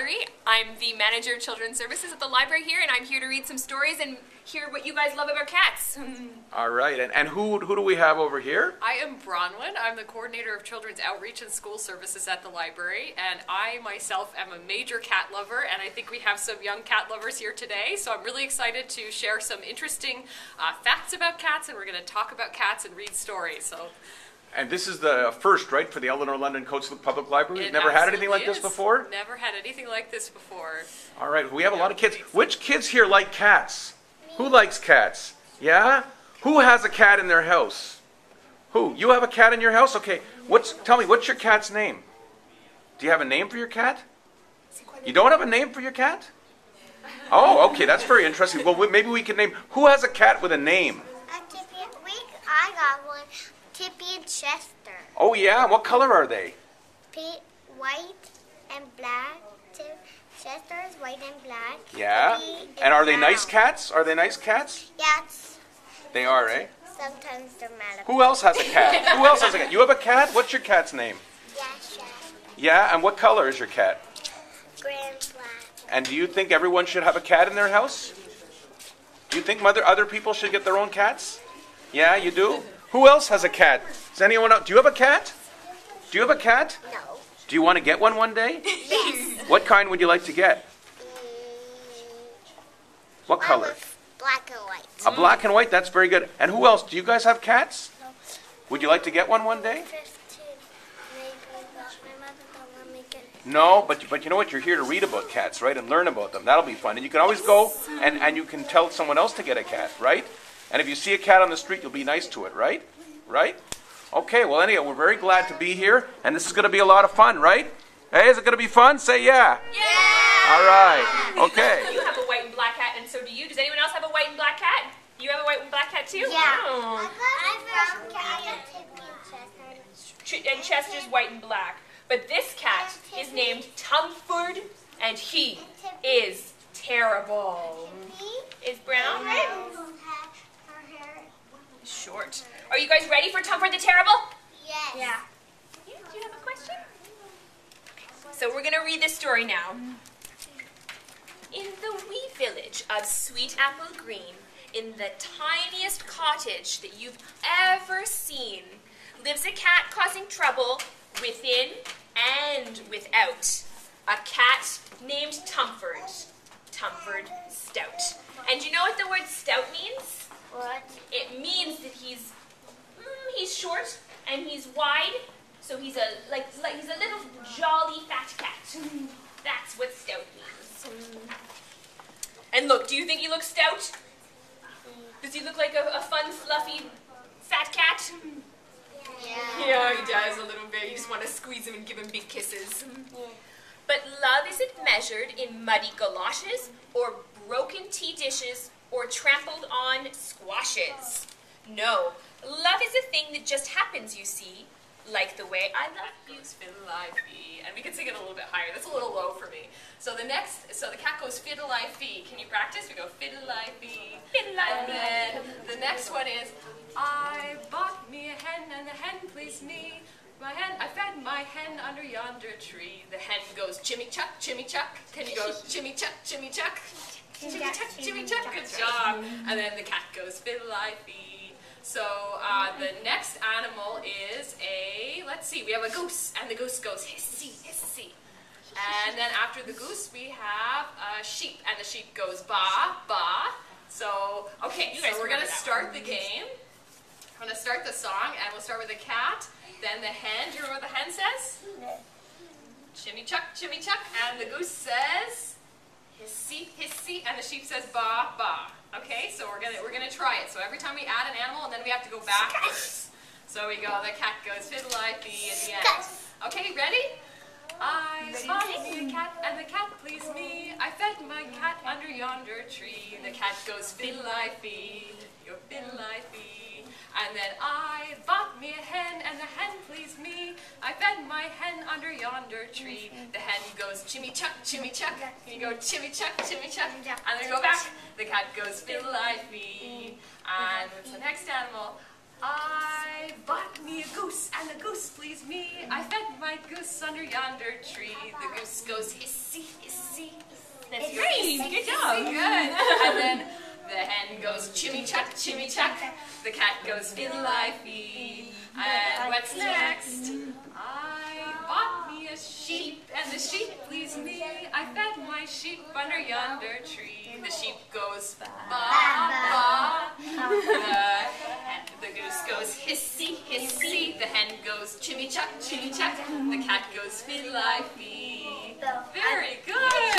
Valerie. I'm the manager of children's services at the library here, and I'm here to read some stories and hear what you guys love about cats. All right, and who do we have over here? I am Bronwyn. I'm the coordinator of children's outreach and school services at the library, and I myself am a major cat lover, and I think we have some young cat lovers here today, so I'm really excited to share some interesting facts about cats, and we're going to talk about cats and read stories. So. And this is the first, right, for the Eleanor London Coates Public Library? It never had anything like this before? Never had anything like this before. All right, we have a lot of kids. Which kids here like cats? Who likes cats? Yeah? Who has a cat in their house? Who? You have a cat in your house? Okay. Tell me, what's your cat's name? Do you have a name for your cat? You don't have a name for your cat? Oh, okay, that's very interesting. Well, maybe we can name, who has a cat with a name? I got one. Tippy and Chester. Oh yeah, what color are they? White and black. Chester is white and black. Yeah. And are they nice cats? Are they nice cats? Yes. They are, eh? Sometimes they're mad. Who else has a cat? Who else has a cat? You have a cat? What's your cat's name? Yeah, Chester. Yeah, and what color is your cat? Gray and black. And do you think everyone should have a cat in their house? Do you think other people should get their own cats? Yeah, you do? Who else has a cat? Does anyone else? Do you have a cat? Do you have a cat? No. Do you want to get one day? Yes. What kind would you like to get? What color? Black and white. A black and white? That's very good. And who else? Do you guys have cats? No. Would you like to get one day? No, but you know what? You're here to read about cats, right? And learn about them. That'll be fun. And you can always go and you can tell someone else to get a cat, right? And if you see a cat on the street, you'll be nice to it, right? Right? Okay, well, anyway, we're very glad to be here, and this is going to be a lot of fun, right? Hey, is it going to be fun? Say yeah. Yeah! All right, okay. You have a white and black cat, and so do you. Does anyone else have a white and black cat? You have a white and black cat, too? Yeah. Oh. I love brown cat. And Chester's white and black. But this cat is named Tumford, and he is terrible. Is brown, right? Short. Are you guys ready for Tumford the Terrible? Yes. Yeah. Yeah. Do you have a question? Okay. So we're going to read this story now. In the wee village of Sweet Apple Green, in the tiniest cottage that you've ever seen, lives a cat causing trouble within and without. A cat named Tumford. Tumford Stout. And do you know what the word stout means? What? It means that he's short and he's wide, so he's a like he's a little jolly fat cat. That's what stout means. And look, do you think he looks stout? Does he look like a fun, fluffy, fat cat? Yeah. Yeah, he does a little bit. You just want to squeeze him and give him big kisses. Yeah. But love isn't measured in muddy galoshes or broken tea dishes or trampled on squashes. No, love is a thing that just happens, you see, like the way I love you. Fiddle-I-fee. And we can sing it a little bit higher. That's a little low for me. So the cat goes fiddle-I-fee. Can you practice? We go fiddle-I-fee, fiddle-I-fee. And then the next one is, I bought me a hen and the hen pleased me. My hen, I fed my hen under yonder tree. The hen goes chimmy-chuck, chimmy-chuck. Can you go chimmy-chuck, chimmy-chuck? Jimmy Chuck, good job. And then the cat goes fiddle-I-fee. So the next animal is a, let's see, we have a goose, and the goose goes hissy, hissy. And then after the goose, we have a sheep, and the sheep goes ba, ba. So, okay, so we're going to start the game. I'm going to start the song, and we'll start with the cat, then the hen. Do you remember what the hen says? Chimmy Chuck, and the goose says hissy, hissy, and the sheep says ba, ba. Okay, so we're gonna try it. So every time we add an animal, and then we have to go backwards. So we go. The cat goes fiddle-I-fee at the end. Okay, ready? I bought me a cat, and the cat pleased me. I fed my cat under yonder tree. The cat goes fiddle-I-fee, your fiddle-I-fee. And then I bought me a hen, and the hen pleased me. I fed my hen under yonder tree. The hen goes chimmy-chuck, chimmy-chuck. You go chimmy-chuck, chimmy-chuck. And then go back. The cat goes fiddle-I-fee. And what's the next animal? I bought me a goose, and the goose pleased me. I fed my goose under yonder tree. The goose goes hissy, hissy. That's great. Good job. Good. And then the hen goes chimmy chuck, chimmy chuck. The cat goes fiddle-i-fee. And what's next? I bought me a sheep, and the sheep pleased me. I fed my sheep under yonder tree. The sheep goes ba ba. The goose goes hissy, hissy. The hen goes chimmy chuck, chimmy chuck. The cat goes fiddle-i-fee. Very good.